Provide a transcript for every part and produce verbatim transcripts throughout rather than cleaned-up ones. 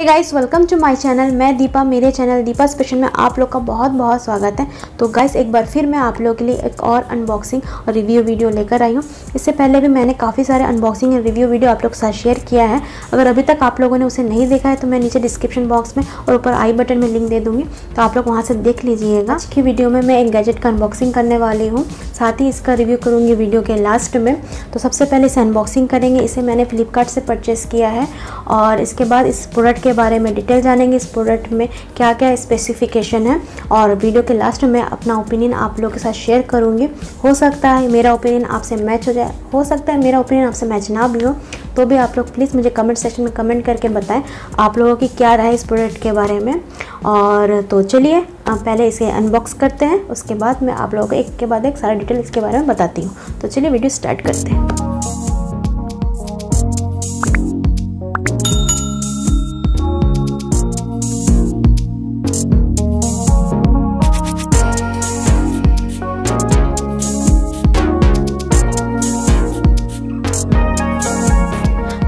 Hey guys, welcome to my channel. मैं दीपा, मेरे channel Deepa special में आप लोग का बहुत बहुत स्वागत है। तो गाइस, एक बार फिर मैं आप लोगों के लिए एक और अनबॉक्सिंग और रिव्यू वीडियो लेकर आई हूँ। इससे पहले भी मैंने काफ़ी सारे अनबॉक्सिंग और रिव्यू वीडियो आप लोग के साथ शेयर किया है। अगर अभी तक आप लोगों ने उसे नहीं देखा है तो मैं नीचे डिस्क्रिप्शन बॉक्स में और ऊपर आई बटन में लिंक दे दूँगी, तो आप लोग वहाँ से देख लीजिएगा। आज की वीडियो में मैं एक गैजेट का अनबॉक्सिंग करने वाली हूँ, साथ ही इसका रिव्यू करूँगी वीडियो के लास्ट में। तो सबसे पहले इसे अनबॉक्सिंग करेंगे। इसे मैंने फ्लिपकार्ट से परचेस किया है और इसके बाद इस प्रोडक्ट के बारे में डिटेल जानेंगे। इस प्रोडक्ट में क्या क्या स्पेसिफिकेशन है और वीडियो के लास्ट में अपना ओपिनियन आप लोगों के साथ शेयर करूँगी। हो सकता है मेरा ओपिनियन आपसे मैच हो जाए, हो सकता है मेरा ओपिनियन आपसे मैच ना भी हो, तो भी आप लोग प्लीज़ मुझे कमेंट सेक्शन में कमेंट करके बताएं आप लोगों की क्या राय इस प्रोडक्ट के बारे में। और तो चलिए पहले इसे अनबॉक्स करते हैं, उसके बाद मैं आप लोगों को एक के बाद एक सारा डिटेल इसके बारे में बताती हूँ। तो चलिए वीडियो स्टार्ट करते हैं।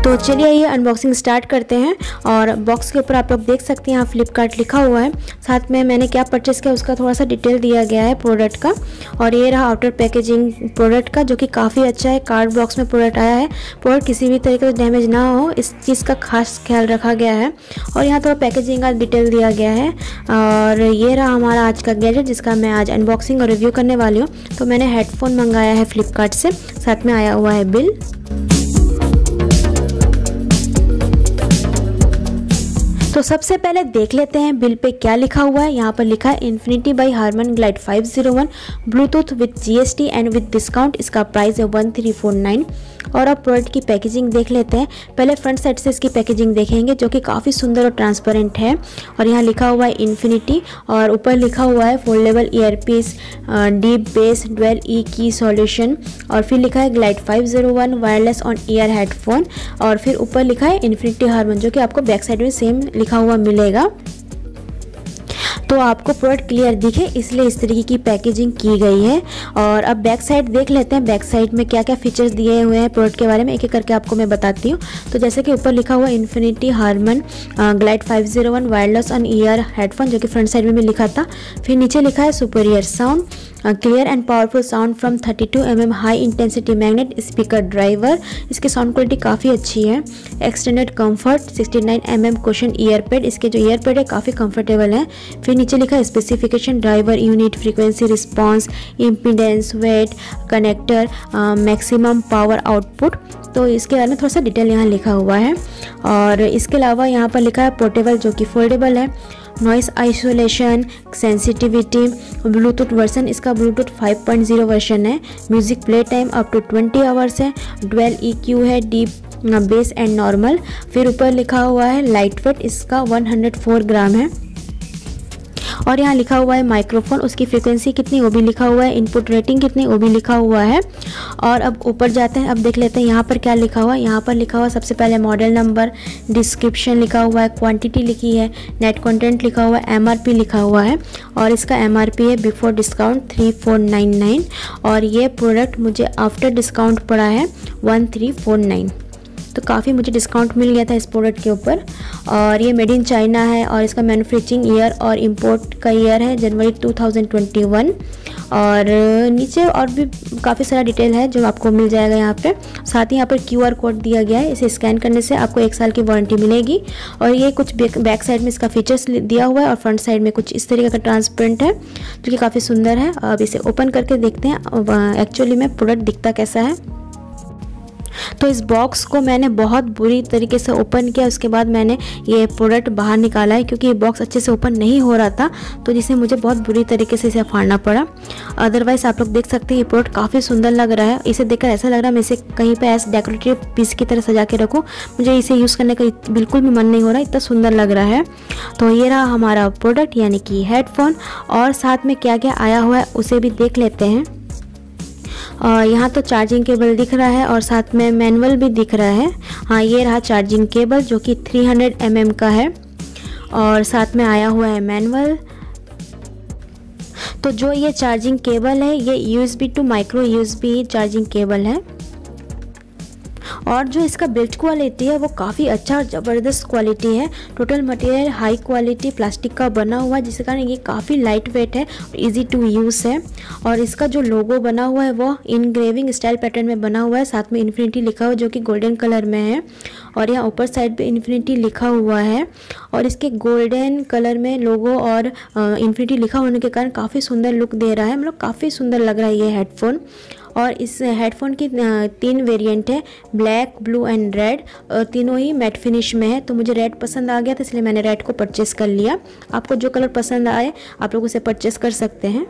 तो चलिए ये अनबॉक्सिंग स्टार्ट करते हैं। और बॉक्स के ऊपर आप लोग देख सकते हैं यहाँ फ्लिपकार्ट लिखा हुआ है, साथ में मैंने क्या परचेस किया उसका थोड़ा सा डिटेल दिया गया है प्रोडक्ट का। और ये रहा आउटर पैकेजिंग प्रोडक्ट का, जो कि काफ़ी अच्छा है। कार्ड बॉक्स में प्रोडक्ट आया है। प्रोडक्ट किसी भी तरीके से डैमेज ना हो इस चीज़ का खास ख्याल रखा गया है। और यहाँ थोड़ा पैकेजिंग का डिटेल दिया गया है। और ये रहा हमारा आज का गैजेट जिसका मैं आज अनबॉक्सिंग और रिव्यू करने वाली हूँ। तो मैंने हेडफोन मंगाया है फ्लिपकार्ट से, साथ में आया हुआ है बिल। तो सबसे पहले देख लेते हैं बिल पे क्या लिखा हुआ है। यहाँ पर लिखा है Infinity by Harman Glide five zero one Bluetooth with GST and with discount. इसका प्राइस है वन थ्री फोर नाइन। और अब प्रोडक्ट की पैकेजिंग देख लेते हैं। पहले फ्रंट साइड से इसकी पैकेजिंग देखेंगे जो कि काफ़ी सुंदर और ट्रांसपेरेंट है। और यहाँ लिखा हुआ है इन्फिनिटी और ऊपर लिखा हुआ है foldable earpiece, deep bass dual ई की सॉल्यूशन। और फिर लिखा है Glide five zero one wireless on ear headphone. और फिर ऊपर लिखा है इन्फिनिटी हार्मन, जो कि आपको बैक साइड में सेम लिखा हुआ मिलेगा। तो आपको प्रोडक्ट क्लियर दिखे इसलिए इस तरीके की पैकेजिंग की गई है। और अब बैक साइड देख लेते हैं। बैक साइड में क्या क्या फीचर्स दिए हुए हैं प्रोडक्ट के बारे में एक एक करके आपको मैं बताती हूँ। तो जैसे कि ऊपर लिखा हुआ Infinity Harman Glide five zero one wireless on ear headphone, जो कि फ्रंट साइड में भी लिखा था। फिर नीचे लिखा है superior sound, clear and powerful sound from thirty two M M high intensity magnet speaker driver. इसकी साउंड क्वालिटी काफ़ी अच्छी है। Extended comfort sixty nine M M cushion earpad, इसके जो ईयरपैड है काफ़ी कंफर्टेबल है। फिर नीचे लिखा है specification, driver unit, frequency response, impedance, weight, connector, maximum power output. तो इसके बारे में थोड़ा सा डिटेल यहाँ लिखा हुआ है। और इसके अलावा यहाँ पर लिखा है पोर्टेबल, जो कि फोल्डेबल है, noise isolation, sensitivity, Bluetooth version. इसका Bluetooth five point zero version है। Music play time up to twenty hours है। डुअल ईक्यू है, डीप बेस एंड नॉर्मल। फिर ऊपर लिखा हुआ है लाइट वेट, इसका वन हंड्रेड फोर ग्राम है। और यहाँ लिखा हुआ है माइक्रोफोन, उसकी फ्रीक्वेंसी कितनी वो भी लिखा हुआ है, इनपुट रेटिंग कितनी वो भी लिखा हुआ है। और अब ऊपर जाते हैं, अब देख लेते हैं यहाँ पर क्या लिखा हुआ है। यहाँ पर लिखा हुआ सबसे पहले मॉडल नंबर, डिस्क्रिप्शन लिखा हुआ है, क्वांटिटी लिखी है, नेट कंटेंट लिखा हुआ है, एमआरपी लिखा हुआ है। और इसका एमआरपी है before discount three four nine nine. और ये प्रोडक्ट मुझे आफ्टर डिस्काउंट पड़ा है वन थ्री फोर नाइन। तो काफ़ी मुझे डिस्काउंट मिल गया था इस प्रोडक्ट के ऊपर। और ये मेड इन चाइना है और इसका मैन्युफैक्चरिंग ईयर और इंपोर्ट का ईयर है January two thousand twenty one. और नीचे और भी काफ़ी सारा डिटेल है जो आपको मिल जाएगा यहाँ पे। साथ ही यहाँ पर क्यूआर कोड दिया गया है, इसे स्कैन करने से आपको एक साल की वारंटी मिलेगी। और ये कुछ बैक साइड में इसका फीचर्स दिया हुआ है और फ्रंट साइड में कुछ इस तरीके का ट्रांसपेरेंट है जो कि काफ़ी सुंदर है। अब इसे ओपन करके देखते हैं एक्चुअली में प्रोडक्ट दिखता कैसा है। तो इस बॉक्स को मैंने बहुत बुरी तरीके से ओपन किया, उसके बाद मैंने ये प्रोडक्ट बाहर निकाला है क्योंकि ये बॉक्स अच्छे से ओपन नहीं हो रहा था, तो जिसे मुझे बहुत बुरी तरीके से इसे फाड़ना पड़ा। अदरवाइज़ आप लोग देख सकते हैं ये प्रोडक्ट काफ़ी सुंदर लग रहा है। इसे देखकर ऐसा लग रहा है मैं इसे कहीं पर ऐसे डेकोरेटिव पीस की तरह सजा के रखूँ। मुझे इसे यूज़ करने का बिल्कुल भी मन नहीं हो रहा, इतना सुंदर लग रहा है। तो ये रहा हमारा प्रोडक्ट यानी कि हेडफोन। और साथ में क्या क्या आया हुआ है उसे भी देख लेते हैं। और यहाँ तो चार्जिंग केबल दिख रहा है और साथ में मैनुअल भी दिख रहा है। हाँ, ये रहा चार्जिंग केबल जो कि थ्री हंड्रेड एम एम का है और साथ में आया हुआ है मैनुअल। तो जो ये चार्जिंग केबल है ये USB to micro USB charging cable है। और जो इसका बिल्ड क्वालिटी है वो काफ़ी अच्छा और ज़बरदस्त क्वालिटी है। Total material high quality plastic का बना हुआ है, जिसके कारण ये काफ़ी लाइट वेट है और ईजी टू यूज़ है। और इसका जो लोगो बना हुआ है वो इनग्रेविंग स्टाइल पैटर्न में बना हुआ है, साथ में इन्फिनिटी लिखा हुआ है जो कि गोल्डन कलर में है, और यहाँ ऊपर साइड पर इन्फिनिटी लिखा हुआ है। और इसके गोल्डन कलर में लोगो और इन्फिनिटी लिखा होने के कारण काफ़ी सुंदर लुक दे रहा है, मतलब काफ़ी सुंदर लग रहा है ये हेडफोन। और इस हेडफोन की तीन वेरिएंट है, ब्लैक, ब्लू एंड रेड, तीनों ही मैट फिनिश में है। तो मुझे रेड पसंद आ गया था इसलिए मैंने रेड को परचेस कर लिया। आपको जो कलर पसंद आए आप लोग उसे परचेस कर सकते हैं,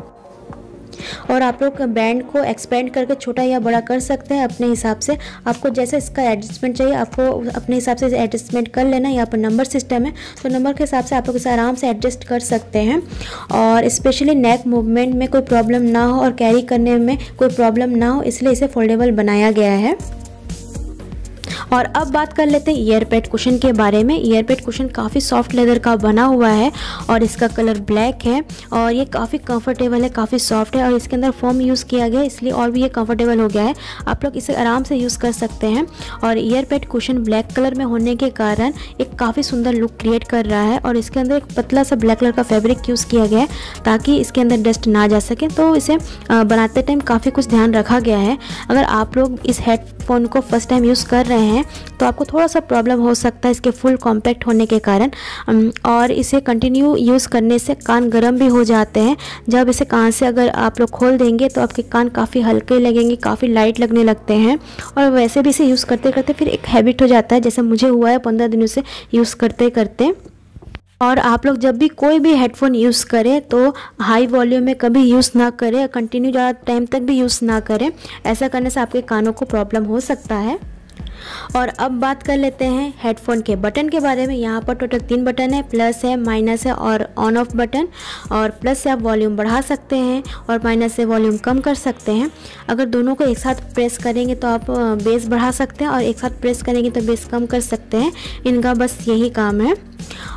और आप लोग ब्रांड को एक्सपेंड करके छोटा या बड़ा कर सकते हैं अपने हिसाब से। आपको जैसे इसका एडजस्टमेंट चाहिए आपको अपने हिसाब से एडजस्टमेंट कर लेना। यहाँ पर नंबर सिस्टम है तो नंबर के हिसाब से आप लोग इसे आराम से एडजस्ट कर सकते हैं। और स्पेशली नेक मूवमेंट में कोई प्रॉब्लम ना हो और कैरी करने में कोई प्रॉब्लम ना हो, इसलिए इसे फोल्डेबल बनाया गया है। और अब बात कर लेते हैं ईयरपैड कुशन के बारे में। ईयरपैड कुशन काफ़ी सॉफ्ट लेदर का बना हुआ है और इसका कलर ब्लैक है, और ये काफ़ी कंफर्टेबल है, काफ़ी सॉफ्ट है, और इसके अंदर फोम यूज़ किया गया है इसलिए और भी ये कंफर्टेबल हो गया है। आप लोग इसे आराम से यूज़ कर सकते हैं। और ईयरपैड कुशन ब्लैक कलर में होने के कारण एक काफ़ी सुंदर लुक क्रिएट कर रहा है, और इसके अंदर एक पतला सा ब्लैक कलर का फैब्रिक यूज़ किया गया है ताकि इसके अंदर डस्ट ना जा सके। तो इसे बनाते टाइम काफ़ी कुछ ध्यान रखा गया है। अगर आप लोग इस हेडफोन को फर्स्ट टाइम यूज़ कर रहे हैं तो आपको थोड़ा सा प्रॉब्लम हो सकता है इसके फुल कॉम्पैक्ट होने के कारण, और इसे कंटिन्यू यूज़ करने से कान गर्म भी हो जाते हैं। जब इसे कान से अगर आप लोग खोल देंगे तो आपके कान काफ़ी हल्के लगेंगे, काफ़ी लाइट लगने लगते हैं। और वैसे भी इसे यूज़ करते करते फिर एक हैबिट हो जाता है, जैसे मुझे हुआ है पंद्रह दिनों से यूज़ करते करते। और आप लोग जब भी कोई भी हेडफोन यूज़ करें तो हाई वॉल्यूम में कभी यूज़ ना करें, कंटिन्यू ज़्यादा टाइम तक भी यूज़ ना करें, ऐसा करने से आपके कानों को प्रॉब्लम हो सकता है। और अब बात कर लेते हैं हेडफोन के बटन के बारे में। यहाँ पर टोटल तीन बटन है, प्लस है, माइनस है और ऑन ऑफ बटन। और प्लस से आप वॉल्यूम बढ़ा सकते हैं और माइनस से वॉल्यूम कम कर सकते हैं। अगर दोनों को एक साथ प्रेस करेंगे तो आप बेस बढ़ा सकते हैं और एक साथ प्रेस करेंगे तो बेस कम कर सकते हैं। इनका बस यही काम है।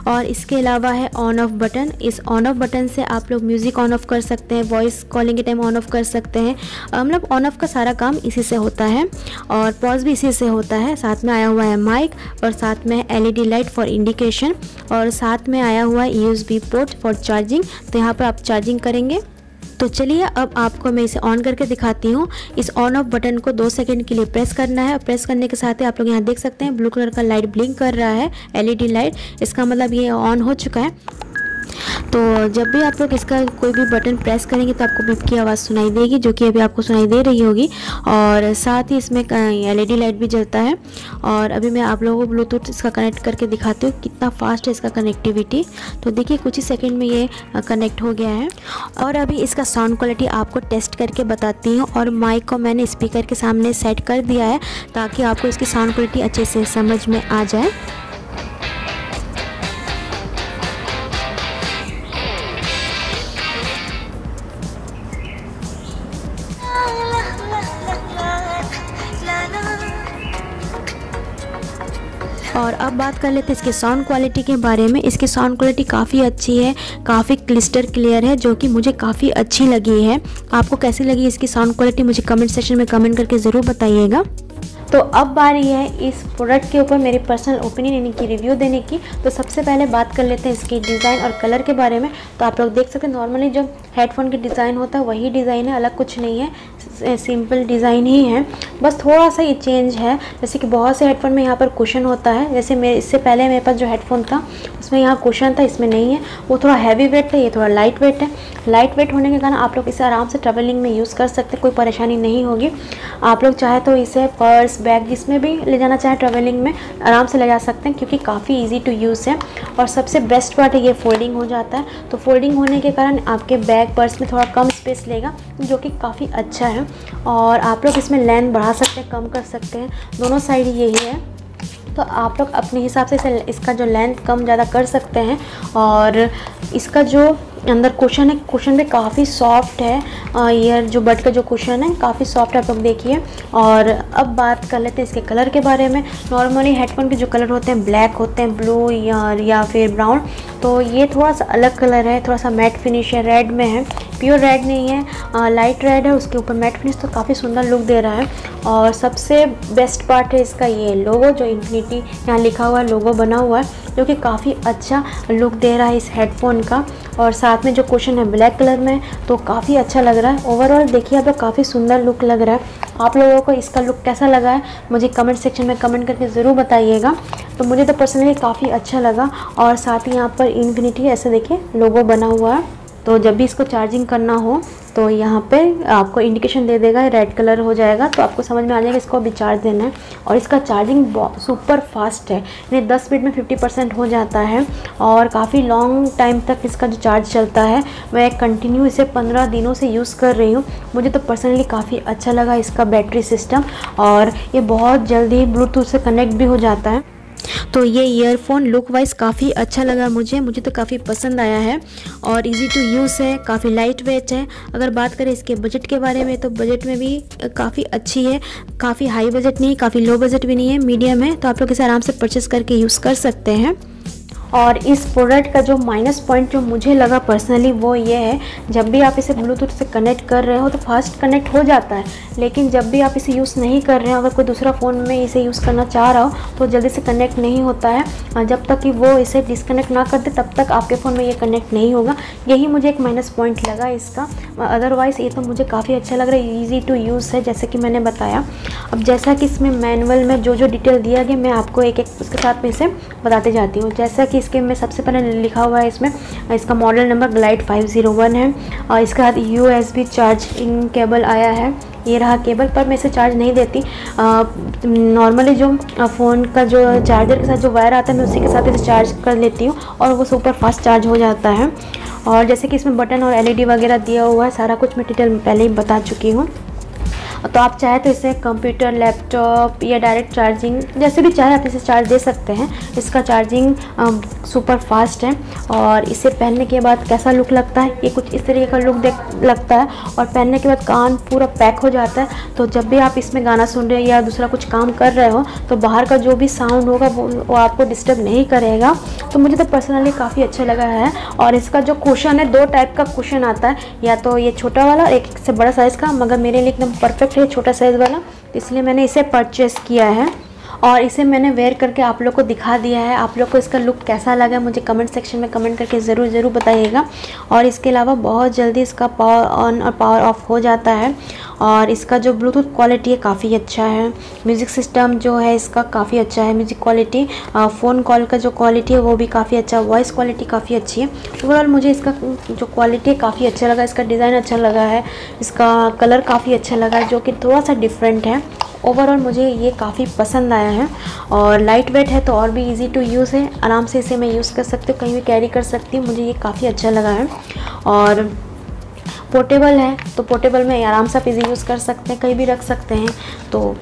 और इसके अलावा है ऑन ऑफ बटन। इस ऑन ऑफ बटन से आप लोग म्यूज़िक ऑन ऑफ कर सकते हैं, वॉइस कॉलिंग के टाइम ऑन ऑफ कर सकते हैं, मतलब ऑन ऑफ का सारा काम इसी से होता है। और पॉज भी इसी से होता है। साथ में आया हुआ है माइक, और साथ में एलईडी लाइट फॉर इंडिकेशन, और साथ में आया हुआ है यूएसबी पोर्ट फॉर चार्जिंग। तो यहाँ पर आप चार्जिंग करेंगे। तो चलिए अब आपको मैं इसे ऑन करके दिखाती हूँ। इस ऑन ऑफ बटन को दो सेकंड के लिए प्रेस करना है, और प्रेस करने के साथ ही आप लोग यहाँ देख सकते हैं ब्लू कलर का लाइट ब्लिंक कर रहा है, एलईडी लाइट। इसका मतलब ये ऑन हो चुका है। तो जब भी आप लोग इसका कोई भी बटन प्रेस करेंगे तो आपको बीप की आवाज़ सुनाई देगी, जो कि अभी आपको सुनाई दे रही होगी। और साथ ही इसमें एलईडी लाइट भी जलता है। और अभी मैं आप लोगों को ब्लूटूथ इसका कनेक्ट करके दिखाती हूँ कितना फास्ट है इसका कनेक्टिविटी। तो देखिए कुछ ही सेकंड में ये कनेक्ट हो गया है। और अभी इसका साउंड क्वालिटी आपको टेस्ट करके बताती हूँ। और माइक को मैंने स्पीकर के सामने सेट कर दिया है ताकि आपको इसकी साउंड क्वालिटी अच्छे से समझ में आ जाए। और अब बात कर लेते हैं इसके साउंड क्वालिटी के बारे में। इसकी साउंड क्वालिटी काफ़ी अच्छी है, काफ़ी क्लिस्टर क्लियर है, जो कि मुझे काफ़ी अच्छी लगी है। आपको कैसी लगी इसकी साउंड क्वालिटी मुझे कमेंट सेक्शन में कमेंट करके ज़रूर बताइएगा। तो अब बारी है इस प्रोडक्ट के ऊपर मेरी पर्सनल ओपिनियन यानी कि रिव्यू देने की। तो सबसे पहले बात कर लेते हैं इसकी डिज़ाइन और कलर के बारे में। तो आप लोग देख सकते हैं नॉर्मली जो हेडफोन की डिज़ाइन होता है वही डिज़ाइन है, अलग कुछ नहीं है, सिंपल डिज़ाइन ही है। बस थोड़ा सा ये चेंज है, जैसे कि बहुत से हेडफोन में यहाँ पर कुशन होता है। जैसे मेरे इससे पहले मेरे पास जो हेडफोन था उसमें यहाँ कुशन था, इसमें नहीं है। वो थोड़ा हैवी वेट है, ये थोड़ा लाइट वेट है। लाइट वेट होने के कारण आप लोग इसे आराम से ट्रैवलिंग में यूज़ कर सकते हैं, कोई परेशानी नहीं होगी। आप लोग चाहे तो इसे पर्स, बैग, इसमें भी ले जाना चाहे ट्रैवलिंग में आराम से ले जा सकते हैं, क्योंकि काफ़ी इजी टू यूज़ है। और सबसे बेस्ट पार्ट है ये फोल्डिंग हो जाता है, तो फोल्डिंग होने के कारण आपके बैग, पर्स में थोड़ा कम स्पेस लेगा, जो कि काफ़ी अच्छा है। और आप लोग इसमें लेंथ बढ़ा सकते हैं, कम कर सकते हैं, दोनों साइड यही है। तो आप लोग अपने हिसाब से इसका जो लेंथ कम ज़्यादा कर सकते हैं। और इसका जो अंदर कुशन है, कुशन भी काफ़ी सॉफ्ट है। ईयर जो बट का जो कुशन है काफ़ी सॉफ्ट है, आप लोग देखिए। और अब बात कर लेते हैं इसके कलर के बारे में। नॉर्मली हेडफोन के जो कलर होते हैं ब्लैक होते हैं, ब्लू या, या फिर ब्राउन। तो ये थोड़ा सा अलग कलर है, थोड़ा सा मैट फिनिश है, रेड में है, प्योर रेड नहीं है, लाइट रेड है, उसके ऊपर मैट फिनिश, तो काफ़ी सुंदर लुक दे रहा है। और सबसे बेस्ट पार्ट है इसका ये लोगो, जो इन्फिनिटी यहाँ लिखा हुआ है, लोगो बना हुआ है, जो कि काफ़ी अच्छा लुक दे रहा है इस हेडफोन का। और साथ में जो कुशन है ब्लैक कलर में, तो काफ़ी अच्छा लग रहा है। ओवरऑल देखिए आप लोग, काफ़ी सुंदर लुक लग रहा है। आप लोगों को इसका लुक कैसा लगा है मुझे कमेंट सेक्शन में कमेंट करके ज़रूर बताइएगा। तो मुझे तो पर्सनली काफ़ी अच्छा लगा। और साथ ही यहाँ पर इन्फिनिटी ऐसे देखिए लोगो बना हुआ है, तो जब भी इसको चार्जिंग करना हो तो यहाँ पे आपको इंडिकेशन दे देगा, रेड कलर हो जाएगा, तो आपको समझ में आ जाएगा इसको अभी चार्ज देना है। और इसका चार्जिंग सुपर फास्ट है, यानी दस मिनट में फिफ्टी परसेंट हो जाता है और काफ़ी लॉन्ग टाइम तक इसका जो चार्ज चलता है। मैं कंटिन्यू इसे पंद्रह दिनों से यूज़ कर रही हूँ। मुझे तो पर्सनली काफ़ी अच्छा लगा इसका बैटरी सिस्टम, और ये बहुत जल्दी ब्लूटूथ से कनेक्ट भी हो जाता है। तो ये ईयरफोन लुक वाइज काफ़ी अच्छा लगा मुझे, मुझे तो काफ़ी पसंद आया है। और इजी टू यूज़ है, काफ़ी लाइट वेट है। अगर बात करें इसके बजट के बारे में, तो बजट में भी काफ़ी अच्छी है, काफ़ी हाई बजट नहीं, काफ़ी लो बजट भी नहीं है, मीडियम है। तो आप लोग इसे आराम से परचेस करके यूज़ कर सकते हैं। और इस प्रोडक्ट का जो माइनस पॉइंट जो मुझे लगा पर्सनली, वो ये है, जब भी आप इसे ब्लूटूथ से कनेक्ट कर रहे हो तो फास्ट कनेक्ट हो जाता है, लेकिन जब भी आप इसे यूज़ नहीं कर रहे हो, अगर कोई दूसरा फ़ोन में इसे यूज़ करना चाह रहा हो, तो जल्दी से कनेक्ट नहीं होता है। जब तक कि वो इसे डिसकनेक्ट ना कर दे, तब तक आपके फ़ोन में ये कनेक्ट नहीं होगा। यही मुझे एक माइनस पॉइंट लगा इसका। अदरवाइज़ ये तो मुझे काफ़ी अच्छा लग रहा है, ईजी टू यूज़ है जैसे कि मैंने बताया। अब जैसा कि इसमें मैनुअल में जो जो डिटेल दिया गया, मैं आपको एक एक उसके साथ में इसे बताते जाती हूँ। जैसा कि इसके में सबसे पहले लिखा हुआ है, इसमें इसका model number Glide five zero one है, और इसके साथ यूएसबी चार्जिंग केबल आया है। ये रहा केबल, पर मैं इसे चार्ज नहीं देती। नॉर्मली जो फ़ोन का जो चार्जर के साथ जो वायर आता है, मैं उसी के साथ इसे चार्ज कर लेती हूँ और वो सुपर फास्ट चार्ज हो जाता है। और जैसे कि इसमें बटन और एलईडी वगैरह दिया हुआ है, सारा कुछ मैं डिटेल पहले ही बता चुकी हूँ। तो आप चाहे तो इसे कंप्यूटर, लैपटॉप या डायरेक्ट चार्जिंग, जैसे भी चाहे आप इसे चार्ज दे सकते हैं। इसका चार्जिंग आ, सुपर फास्ट है। और इसे पहनने के बाद कैसा लुक लगता है, ये कुछ इस तरीके का लुक देख लगता है। और पहनने के बाद कान पूरा पैक हो जाता है, तो जब भी आप इसमें गाना सुन रहे हो या दूसरा कुछ काम कर रहे हो, तो बाहर का जो भी साउंड होगा वो, वो आपको डिस्टर्ब नहीं करेगा। तो मुझे तो पर्सनली काफ़ी अच्छा लगा है। और इसका जो कुशन है, दो टाइप का कुशन आता है, या तो ये छोटा वाला, एक से बड़ा साइज़ का, मगर मेरे लिए एकदम परफेक्ट छोटा साइज़ वाला, इसलिए मैंने इसे परचेस किया है। और इसे मैंने वेयर करके आप लोग को दिखा दिया है। आप लोग को इसका लुक कैसा लगा मुझे कमेंट सेक्शन में कमेंट करके ज़रूर ज़रूर बताइएगा। और इसके अलावा बहुत जल्दी इसका पावर ऑन और पावर ऑफ हो जाता है। और इसका जो ब्लूटूथ क्वालिटी है काफ़ी अच्छा है। म्यूज़िक सिस्टम जो है इसका काफ़ी अच्छा है, म्यूज़िक क्वालिटी, फ़ोन कॉल का जो क्वालिटी है वो भी काफ़ी अच्छा, वॉइस क्वालिटी काफ़ी अच्छी है। ओवरऑल मुझे इसका जो क्वालिटी है काफ़ी अच्छा लगा, इसका डिज़ाइन अच्छा लगा है, इसका कलर काफ़ी अच्छा लगा जो कि थोड़ा सा डिफरेंट है। ओवरऑल मुझे ये काफ़ी पसंद आया है। और लाइट वेट है तो और भी इजी टू यूज़ है, आराम से इसे मैं यूज़ कर सकती हूँ, कहीं भी कैरी कर सकती हूँ। मुझे ये काफ़ी अच्छा लगा है। और पोर्टेबल है, तो पोर्टेबल में आराम से आप इजी यूज़ कर सकते हैं, कहीं भी रख सकते हैं। तो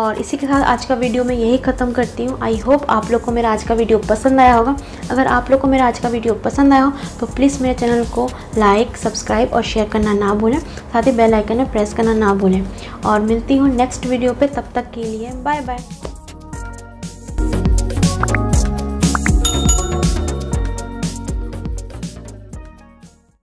और इसी के साथ आज का वीडियो मैं यही ख़त्म करती हूँ। आई होप आप लोग को मेरा आज का वीडियो पसंद आया होगा। अगर आप लोग को मेरा आज का वीडियो पसंद आया हो तो प्लीज़ मेरे चैनल को लाइक, सब्सक्राइब और शेयर करना ना भूलें, साथ ही बेल आइकन में प्रेस करना ना भूलें। और मिलती हूँ नेक्स्ट वीडियो पे, तब तक के लिए बाय बाय।